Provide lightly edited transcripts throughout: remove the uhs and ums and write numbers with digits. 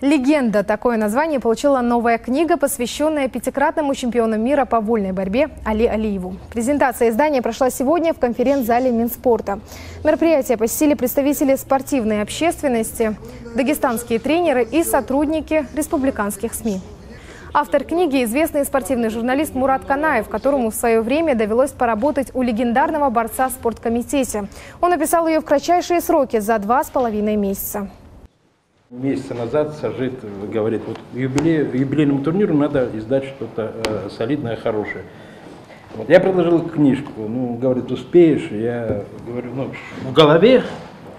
«Легенда» – такое название получила новая книга, посвященная пятикратному чемпиону мира по вольной борьбе Али Алиеву. Презентация издания прошла сегодня в конференц-зале Минспорта. Мероприятие посетили представители спортивной общественности, дагестанские тренеры и сотрудники республиканских СМИ. Автор книги – известный спортивный журналист Мурад Канаев, которому в свое время довелось поработать у легендарного борца в спорткомитете. Он написал ее в кратчайшие сроки – за 2,5 месяца. Месяца назад Сажит говорит, вот юбилейному турниру надо издать что-то солидное, хорошее. Вот я предложил книжку, ну, говорит, успеешь? Я говорю, ну, в голове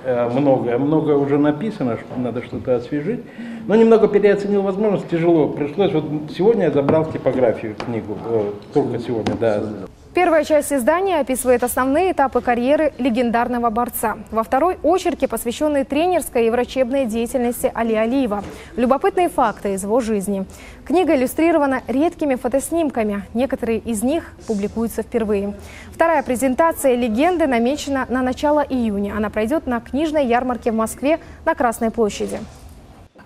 многое уже написано, что надо что-то освежить. Но немного переоценил возможность, тяжело пришлось. Вот сегодня я забрал типографию книгу, только сегодня, да. Первая часть издания описывает основные этапы карьеры легендарного борца. Во второй – очерки, посвященные тренерской и врачебной деятельности Али Алиева. Любопытные факты из его жизни. Книга иллюстрирована редкими фотоснимками. Некоторые из них публикуются впервые. Вторая презентация «Легенды» намечена на начало июня. Она пройдет на книжной ярмарке в Москве на Красной площади.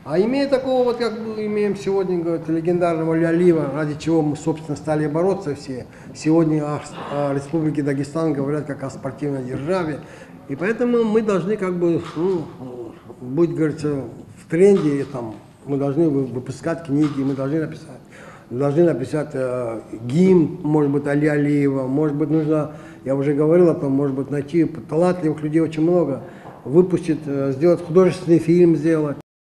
А имея такого, вот как мы имеем сегодня, говорит, легендарного Алиева, ради чего мы, собственно, стали бороться все, сегодня о Республике Дагестан говорят как о спортивной державе. И поэтому мы должны как бы быть, говорится, в тренде, там, мы должны выпускать книги, мы должны написать. Должны написать гимн, может быть, Али Алиева, может быть, нужно, я уже говорил о том, может быть, найти талантливых людей очень много, выпустить, сделать художественный фильм, сделать.